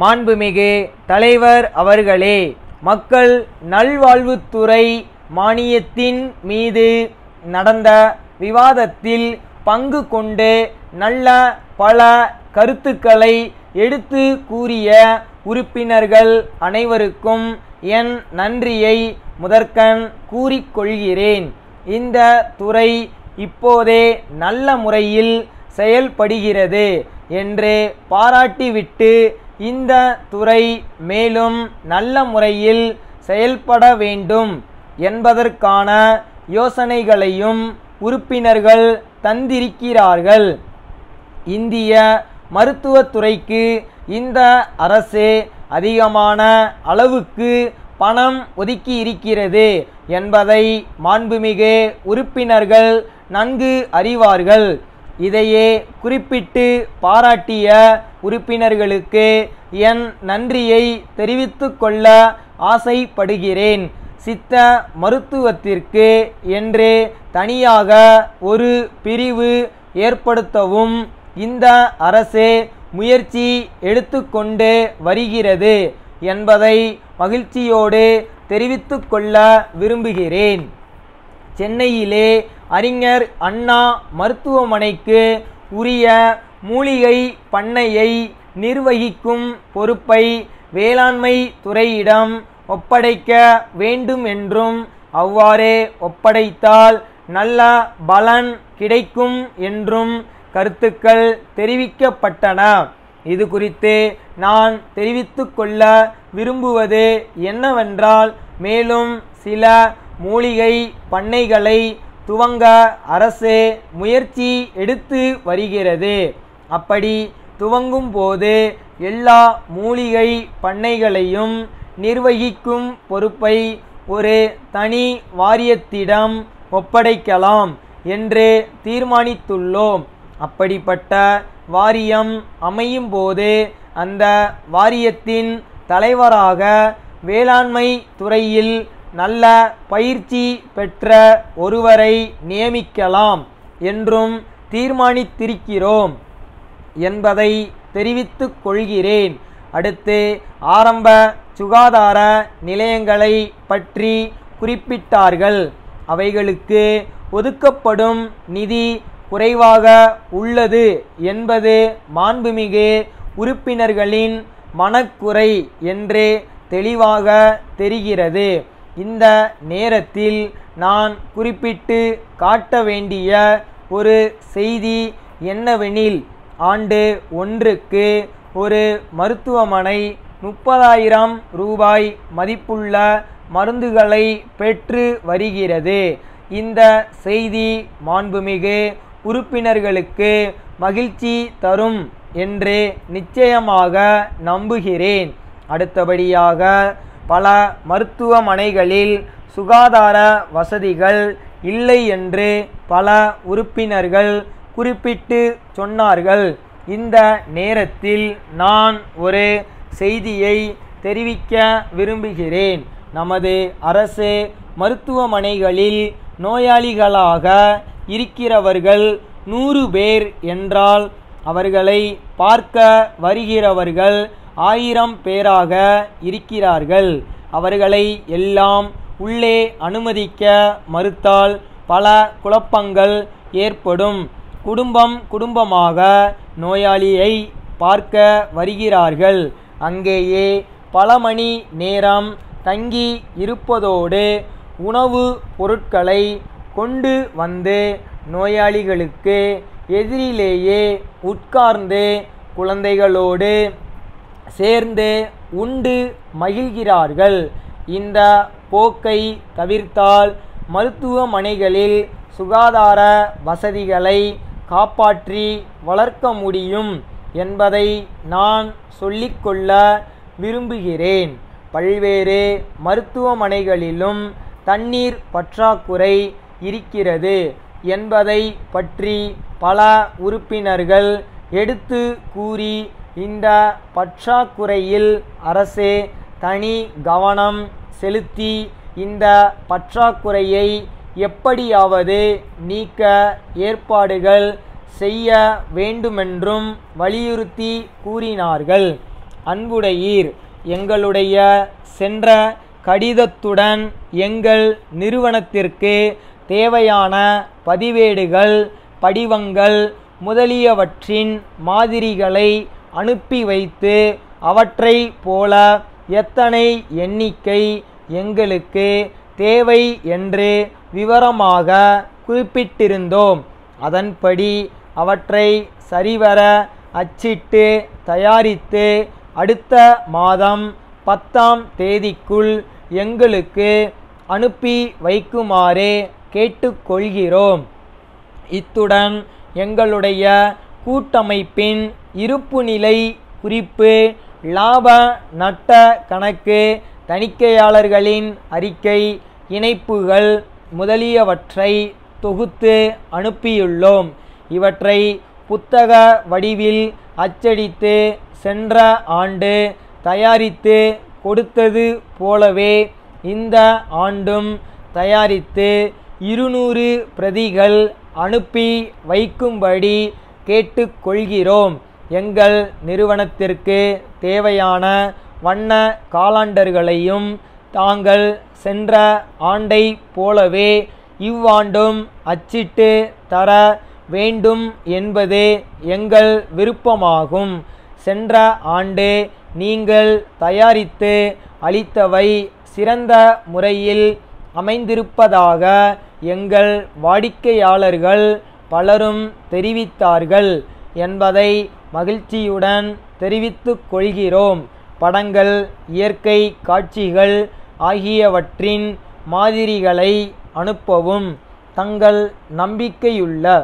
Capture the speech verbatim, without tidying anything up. மாண்புமிகு தலைவர் அவர்களே, மக்கள் நல்வாழ்வுத்துறை மானியத்தின் மீது நடந்த விவாதத்தில் பங்கு கொண்டு நல்ல பல கருத்துக்களை எடுத்து கூறிய உறுப்பினர்கள் அனைவருக்கும் என் நன்றியை முதற்கண் கூறிக்கொள்கிறேன். இந்த துறை இப்போதே நல்ல முறையில் செயல்படுகிறது என்று பாராட்டிவிட்டு இந்த துறை மேலும் நல்ல முறையில் செயல்பட வேண்டும் என்பதற்கான யோசனைகளையும் உறுப்பினர்கள் தந்திருக்கிறார்கள். இந்திய மருத்துவத்துறைக்கு இந்த அரசே அதிகமான அளவுக்கு பணம் ஒதுக்கி இருக்கிறது என்பதை மாண்புமிகு உறுப்பினர்கள் நன்கு அறிவார்கள். இதையே குறிப்பிட்டு பாராட்டிய உறுப்பினர்களுக்கு என் நன்றியை தெரிவித்துக் கொள்ள ஆசைப்படுகிறேன். சித்த மருத்துவத்திற்கு என்று தனியாக ஒரு பிரிவு ஏற்படுத்தவும் இந்த அரசே முயற்சி எடுத்துக்கொண்டு வருகிறது என்பதை மகிழ்ச்சியோடு தெரிவித்துக் கொள்ள விரும்புகிறேன். சென்னையிலே அறிஞர் அண்ணா மருத்துவமனைக்கு உரிய மூலிகை பண்ணையை நிர்வகிக்கும் பொறுப்பை வேளாண்மை துறையிடம் ஒப்படைக்க வேண்டும் என்றும், அவ்வாறே ஒப்படைத்தால் நல்ல பலன் கிடைக்கும் என்றும் கருத்துக்கள் தெரிவிக்கப்பட்டன. இது குறித்து நான் தெரிவித்து கொள்ள விரும்புவது என்னவென்றால், மேலும் சில மூலிகை பண்ணைகளை துவங்க அரசு முயற்சி எடுத்து வருகிறது. அப்படி துவங்கும் போது எல்லா மூலிகை பண்ணைகளையும் நிர்வகிக்கும் பொறுப்பை ஒரு தனி வாரியத்திடம் ஒப்படைக்கலாம் என்று தீர்மானித்துள்ளோம். அப்படிப்பட்ட வாரியம் அமையும் போது அந்த வாரியத்தின் தலைவராக வேளாண்மை துறையில் நல்ல பயிற்சி பெற்ற ஒருவரை நியமிக்கலாம் என்றும் தீர்மானித்திருக்கிறோம் என்பதை தெரிவித்துக் கொள்கிறேன். அடுத்து ஆரம்ப சுகாதார நிலையங்களை பற்றி குறிப்பிட்டார்கள். அவைகளுக்கு ஒதுக்கப்படும் நிதி குறைவாக உள்ளது என்பது மாண்புமிகு உறுப்பினர்களின் மனக்குறை என்று தெளிவாக தெரிகிறது. இந்த நேரத்தில் நான் குறிப்பிட்டு காட்ட வேண்டிய ஒரு செய்தி என்னவெனில், ஆண்டு ஒன்றுக்கு ஒரு மருத்துவமனை முப்பதாயிரம் ரூபாய் மதிப்புள்ள மருந்துகளை பெற்று வருகிறது. இந்த செய்தி மாண்புமிகு உறுப்பினர்களுக்கு மகிழ்ச்சி தரும் என்று நிச்சயமாக நம்புகிறேன். அடுத்தபடியாக பல மருத்துவமனைகளில் சுகாதார வசதிகள் இல்லை என்று பல உறுப்பினர்கள் குறிப்பிட்டு சொன்னார்கள். இந்த நேரத்தில் நான் ஒரு செய்தியை தெரிவிக்க விரும்புகிறேன். நமது அரசு மருத்துவமனைகளில் நோயாளிகளாக இருக்கிறவர்கள் நூறு பேர் என்றால், அவர்களை பார்க்க வருகிறவர்கள் ஆயிரம் பேராக இருக்கிறார்கள். அவர்களை எல்லாம் உள்ளே அனுமதிக்க மறுத்தால் பல குழப்பங்கள் ஏற்படும். குடும்பம் குடும்பமாக நோயாளியை பார்க்க வருகிறார்கள். அங்கேயே பல மணி நேரம் தங்கி இருப்பதோடு உணவு பொருட்களை கொண்டு வந்து நோயாளிகளுக்கு எதிரிலேயே உட்கார்ந்து குழந்தைகளோடு சேர்ந்து உண்டு மகிழ்கிறார்கள். இந்த போக்கை தவிர்த்தால் மருத்துவமனைகளில் சுகாதார வசதிகளை காப்பாற்றி வளர்க்க முடியும் என்பதை நான் சொல்லிக்கொள்ள விரும்புகிறேன். பல்வேறு மருத்துவமனைகளிலும் தண்ணீர் பற்றாக்குறை இருக்கிறது என்பதை பற்றி பல உறுப்பினர்கள் எடுத்து கூறி, இந்த பற்றாக்குறையில் அரசே தனி கவனம் செலுத்தி இந்த பற்றாக்குறையை எப்படியாவது நீக்க ஏற்பாடுகள் செய்ய வேண்டுமென்றும் வலியுறுத்தி கூறினார்கள். அன்புடையீர், எங்களுடைய சென்ற கடிதத்துடன் எங்கள் நிறுவனத்திற்கு தேவையான பதிவேடுகள், படிவங்கள் முதலியவற்றின் மாதிரிகளை அனுப்பி வைத்து அவற்றை போல எத்தனை எண்ணிக்கை எங்களுக்கு தேவை என்று விவரமாக குறிப்பிட்டிருந்தோம். அதன்படி அவற்றை சரிவர அச்சிட்டு தயாரித்து அடுத்த மாதம் பத்தாம் தேதிக்குள் எங்களுக்கு அனுப்பி வைக்குமாறு கேட்டுக்கொள்கிறோம். இத்துடன் எங்களுடைய கூட்டமைப்பின் இருப்பு நிலை குறிப்பு, இலாப நட்ட கணக்கு, தணிக்கையாளர்களின் அறிக்கை, இணைப்புகள் முதலியவற்றை தொகுத்து அனுப்பியுள்ளோம். இவற்றை புத்தக வடிவில் அச்சடித்து சென்ற ஆண்டு தயாரித்து கொடுத்தது போலவே இந்த ஆண்டும் தயாரித்து இருநூறு பிரதிகள் அனுப்பி வைக்கும்படி கேட்டுக்கொள்கிறோம். எங்கள் நிறுவனத்திற்கு தேவையான வண்ண காலண்டர்களையும் தாங்கள் சென்ற ஆண்டை போலவே இவ்வாண்டும் அச்சிட்டு தர வேண்டும் என்பது எங்கள் விருப்பமாகும். சென்ற ஆண்டு நீங்கள் தயாரித்து அளித்தவை சிறந்த முறையில் அமைந்திருப்பதாக எங்கள் வாடிக்கையாளர்கள் பலரும் தெரிவித்தார்கள் என்பதை மகிழ்ச்சியுடன் தெரிவித்துக் கொள்கிறோம். படங்கள், இயற்கை காட்சிகள் ஆகியவற்றின் மாதிரிகளை அனுப்பவும். தங்கள் நம்பிக்கையுள்ள